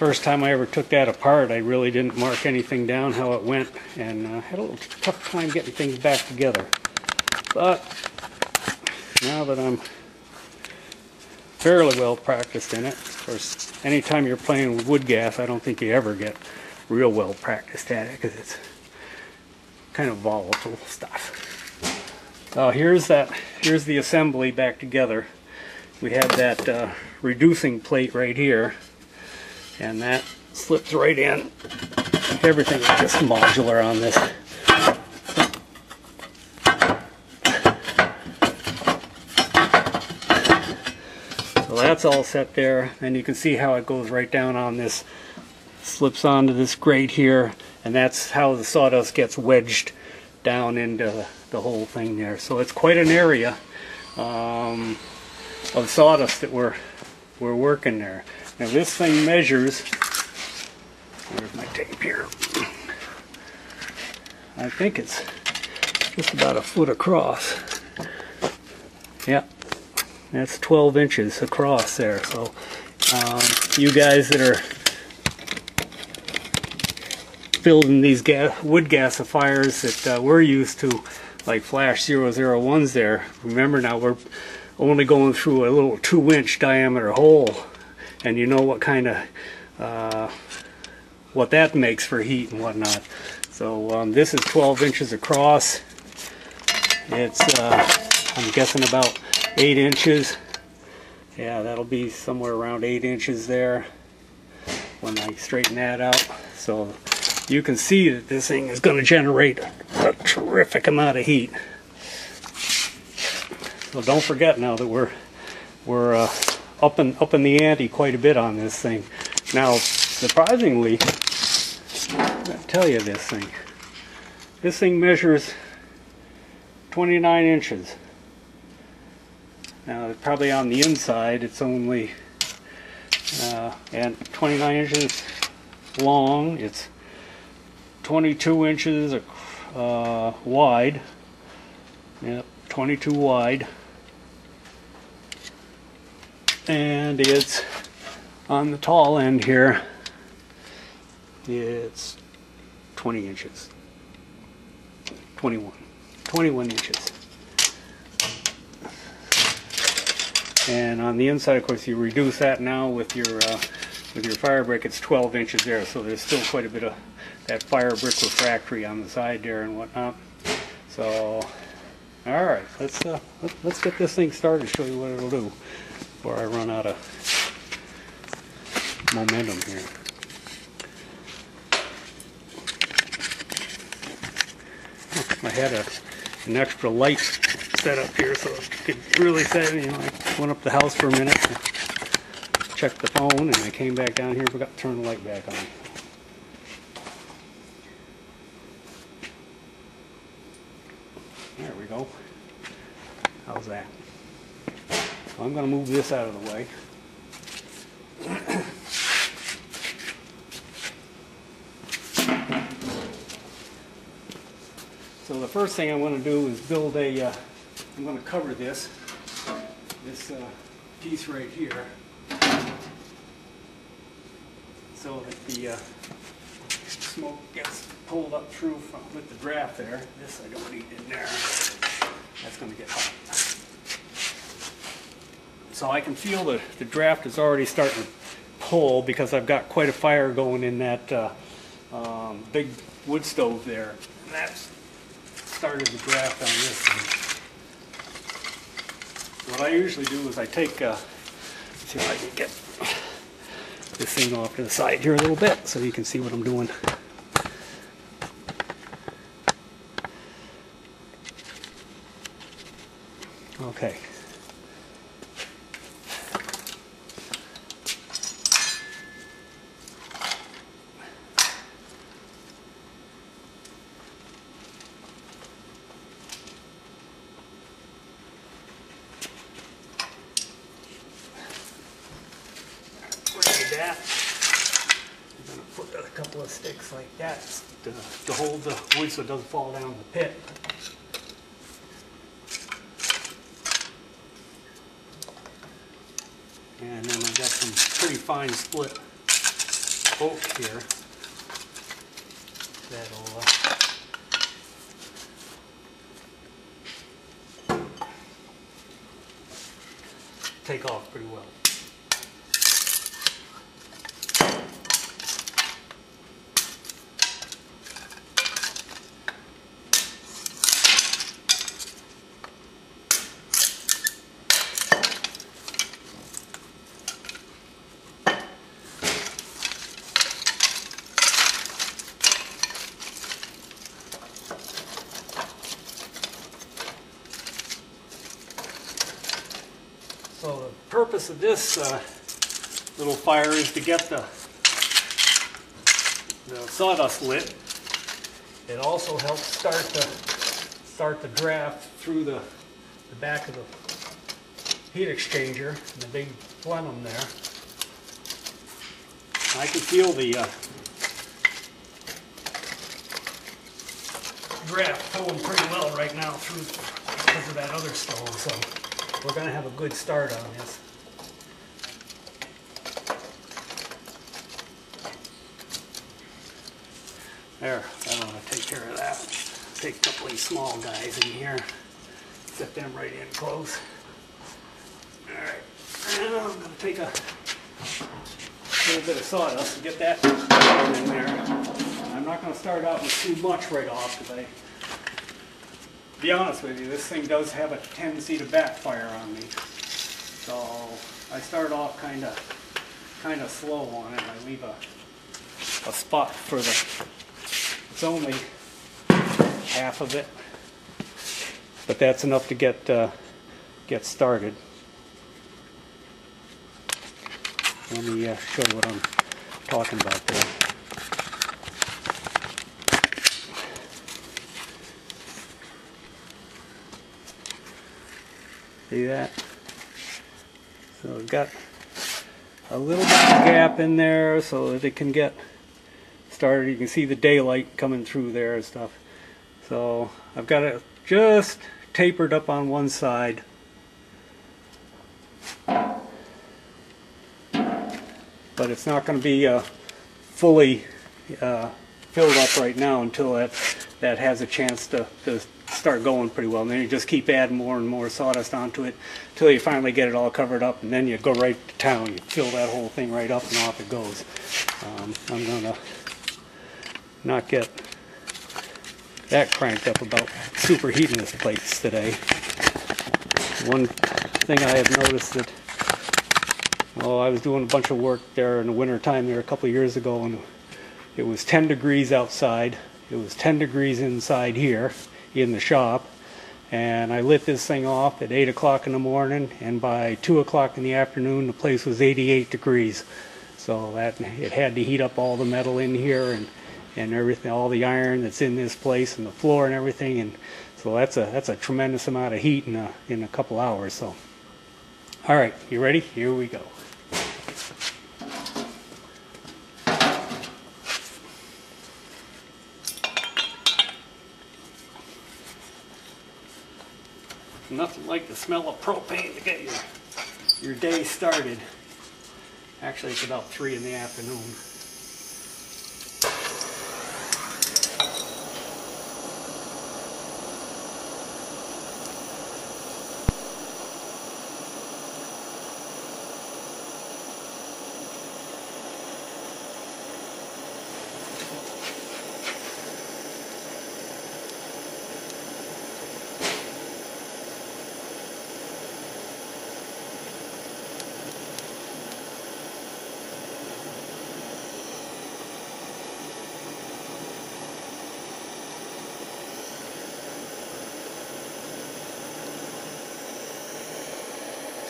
first time I ever took that apart, I really didn't mark anything down how it went, and had a little tough time getting things back together. But now that I'm fairly well practiced in it, of course, anytime you're playing with wood gas, I don't think you ever get real well practiced at it because it's kind of volatile stuff. Here's the assembly back together. We have that reducing plate right here, and that slips right in. Everything is just modular on this. So that's all set there, and you can see how it goes right down on this, slips onto this grate here, and that's how the sawdust gets wedged down into the whole thing there. So it's quite an area of sawdust that we're working there. Now this thing measures, where's my tape here? I think it's just about a foot across. Yeah, that's 12 inches across there. So you guys that are building these wood gasifiers that we're used to, like Flash 001s there, remember now we're only going through a little 2-inch diameter hole, and you know what kind of what that makes for heat and whatnot. So this is 12 inches across. It's I'm guessing about 8 inches. Yeah, that'll be somewhere around 8 inches there when I straighten that out. So you can see that this thing is going to generate a terrific amount of heat. So don't forget now that we're upping the ante quite a bit on this thing. Now, surprisingly, I'll tell you this thing measures 29 inches. Now, probably on the inside, it's only and 29 inches long. It's 22 inches wide. Yep, 22 wide. And it's on the tall end here, it's 20 inches. 21 inches. And on the inside, of course, you reduce that now with your fire brick. It's 12 inches there, so there's still quite a bit of that fire brick refractory on the side there and whatnot. So, all right, let's get this thing started and show you what it'll do before I run out of momentum here. I had an extra light set up here so it could really set me. You know, I went up the house for a minute, checked the phone, and I came back down here and forgot to turn the light back on. There we go. How's that? I'm going to move this out of the way. So the first thing I want to do is build a, I'm going to cover this piece right here, so that the smoke gets pulled up through with the draft there. This I don't need in there. That's going to get hot. So I can feel the draft is already starting to pull because I've got quite a fire going in that big wood stove there. And that's started the draft on this thing. What I usually do is I take, see if I can get this thing off to the side here a little bit so you can see what I'm doing. Okay. Sticks like that to hold the wood so it doesn't fall down the pit. And then I got some pretty fine split. bolt here that'll take off pretty well. So the purpose of this little fire is to get the sawdust lit. It also helps start the draft through the back of the heat exchanger and the big plenum there. I can feel the draft going pretty well right now through because of that other stone. So we're going to have a good start on this. There, I want to take care of that. Take a couple of these small guys in here, set them right in close. All right, and I'm going to take a little bit of sawdust to get that in there. I'm not going to start out with too much right off because to be honest with you, this thing does have a tendency to backfire on me. So I start off kind of slow on it. I leave a spot for it's only half of it, but that's enough to get started. Let me show you what I'm talking about there. See that? So we've got a little bit of gap in there so that it can get started. You can see the daylight coming through there and stuff. So I've got it just tapered up on one side. But it's not going to be fully filled up right now until that has a chance to start going pretty well, and then you just keep adding more and more sawdust onto it until you finally get it all covered up, and then you go right to town. You fill that whole thing right up and off it goes. I'm gonna not get that cranked up about superheating this place today. One thing I have noticed that, I was doing a bunch of work there in the winter time there a couple of years ago, and it was 10 degrees outside. It was 10 degrees inside here in the shop, and I lit this thing off at 8 o'clock in the morning, and by 2 o'clock in the afternoon the place was 88 degrees. So that it had to heat up all the metal in here and everything, all the iron that's in this place and the floor and everything, and so that's a tremendous amount of heat in a couple hours. So all right, you ready? Here we go. Nothing like the smell of propane to get your day started. Actually, it's about 3 in the afternoon.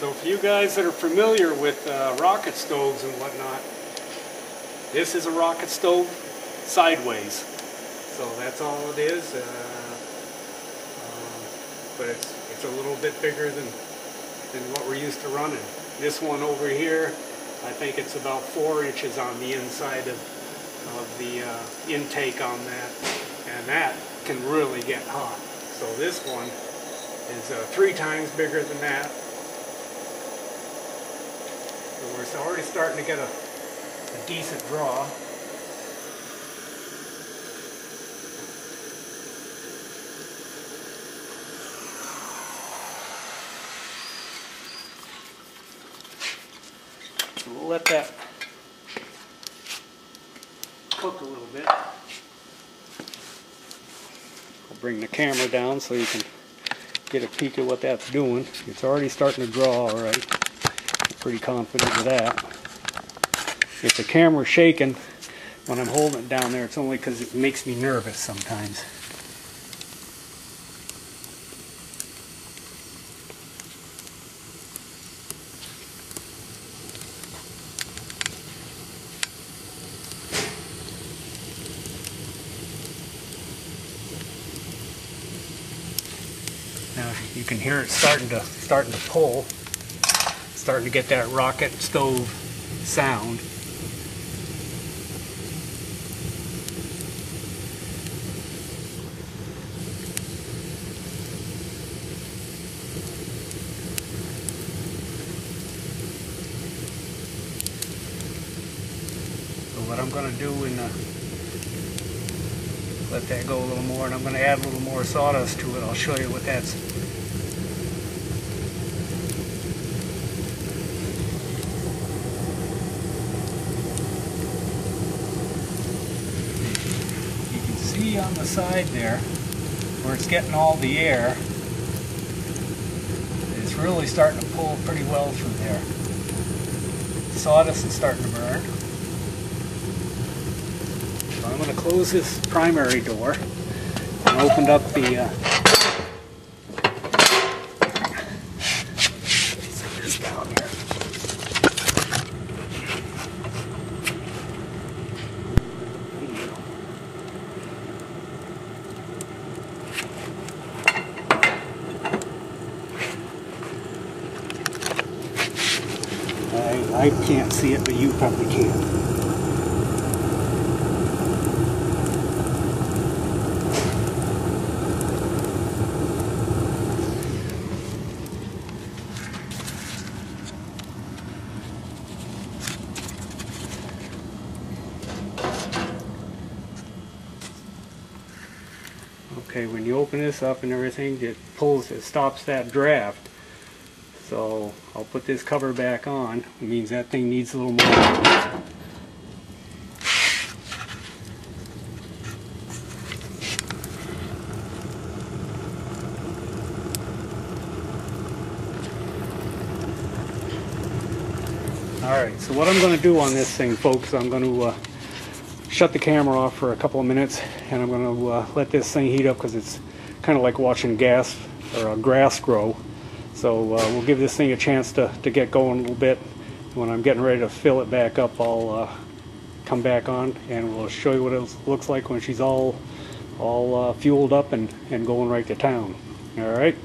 So for you guys that are familiar with rocket stoves and whatnot, this is a rocket stove sideways. So that's all it is. But it's a little bit bigger than what we're used to running. This one over here, I think it's about 4 inches on the inside of the intake on that. And that can really get hot. So this one is 3 times bigger than that. So we're already starting to get a a decent draw. We'll let that cook a little bit. I'll bring the camera down so you can get a peek at what that's doing. It's already starting to draw, all right. I'm pretty confident of that. If the camera's shaking when I'm holding it down there, it's only because it makes me nervous sometimes. Now you can hear it starting to pull, starting to get that rocket stove sound. So what I'm going to do in let that go a little more, and I'm going to add a little more sawdust to it. I'll show you what that's . You can see on the side there where it's getting all the air. It's really starting to pull pretty well through there. The sawdust is starting to burn. I'm going to close this primary door and open up the this down here. I can't see it, but you probably can. Okay, when you open this up and everything, it pulls, it stops that draft. So I'll put this cover back on. It means that thing needs a little more. Alright, so what I'm going to do on this thing, folks, I'm going to shut the camera off for a couple of minutes, and I'm going to let this thing heat up because it's kind of like watching gas or grass grow. So we'll give this thing a chance to get going a little bit. When I'm getting ready to fill it back up, I'll come back on and we'll show you what it looks like when she's all fueled up and going right to town. All right.